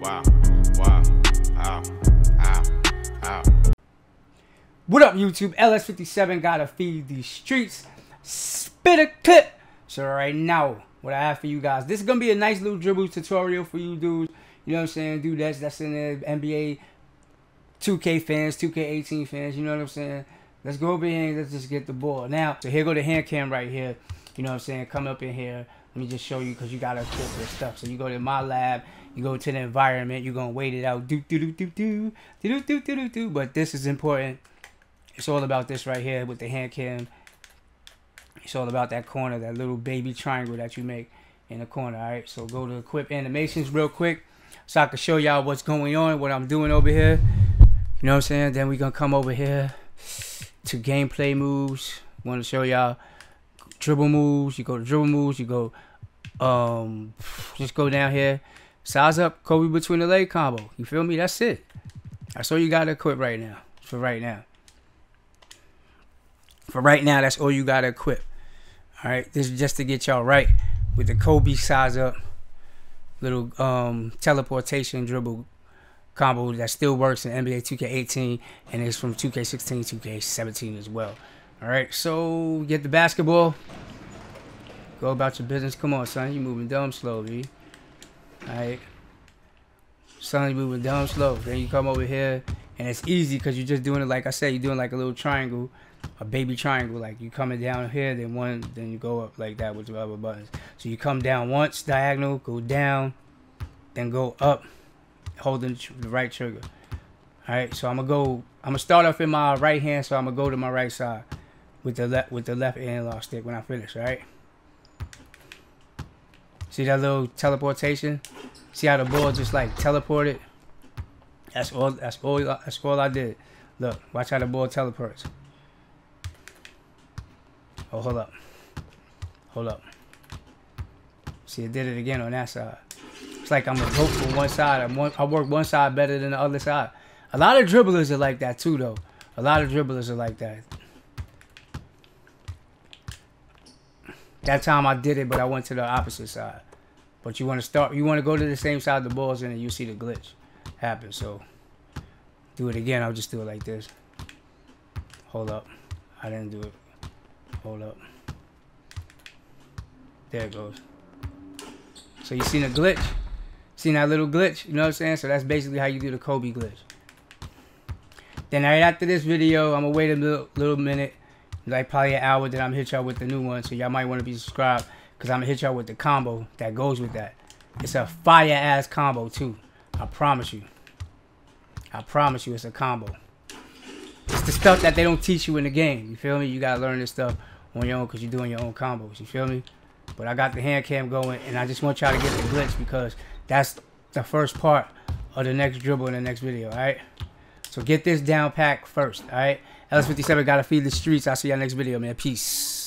Wow, ow, ow, ow. What up, YouTube? LS57 gotta feed these streets. Spit a clip. So right now, what I have for you guys, this is gonna be a nice little dribble tutorial for you dudes. You know what I'm saying? Dude, that's in the NBA 2K fans, 2K18 fans. You know what I'm saying? Let's go over here and let's just get the ball. Now, so here go the hand cam right here. You know what I'm saying? Come up in here. Let me just show you because you got to equip this stuff. So you go to my lab, you go to the environment, you're going to wait it out. But this is important. It's all about this right here with the hand cam. It's all about that corner, that little baby triangle that you make in the corner. All right, so go to equip animations real quick so I can show y'all what's going on, what I'm doing over here. You know what I'm saying? Then we're going to come over here to gameplay moves. I want to show y'all dribble moves. You go to dribble moves, you go just go down here, size up Kobe between the leg combo. You feel me? That's it. That's all you gotta equip right now. For right now that's all you gotta equip. All right, this is just to get y'all right with the Kobe size up little teleportation dribble combo that still works in NBA 2K18 and it's from 2K16, 2K17 as well. All right, so get the basketball. Go about your business. Come on, son. You moving dumb slow, B. All right. Son, you moving dumb slow. Then you come over here, and it's easy because you're just doing it like I said. You're doing like a little triangle, a baby triangle. Like you coming down here, then one, then you go up like that with the other buttons. So you come down once, diagonal, go down, then go up, holding the right trigger. All right, so I'm gonna start off in my right hand, so I'm gonna go to my right side with the left analog stick when I finish, right? See that little teleportation? See how the ball just like teleported? That's all I did. Look, watch how the ball teleports. Oh, hold up. See, it did it again on that side. It's like I'm gonna go for one side. I work one side better than the other side. A lot of dribblers are like that too, though. A lot of dribblers are like that. That time I did it, but I went to the opposite side. But you want to start, you want to go to the same side the ball's in, and you see the glitch happen. So do it again. I'll just do it like this. Hold up. I didn't do it. Hold up. There it goes. So you seen a glitch? Seen that little glitch? You know what I'm saying? So that's basically how you do the Kobe glitch. Then right after this video, I'm gonna wait a little minute. Like probably an hour, then I'm hit y'all with the new one. So y'all might want to be subscribed because I'm gonna hit y'all with the combo that goes with that. It's a fire ass combo too. I promise you. I promise you, it's a combo. It's the stuff that they don't teach you in the game. You feel me? You gotta learn this stuff on your own because you're doing your own combos. You feel me? But I got the hand cam going, and I just want y'all to get the glitch because that's the first part of the next dribble in the next video. All right. So get this down pack first. All right. LS57 gotta feed the streets. I'll see y'all next video, man. Peace.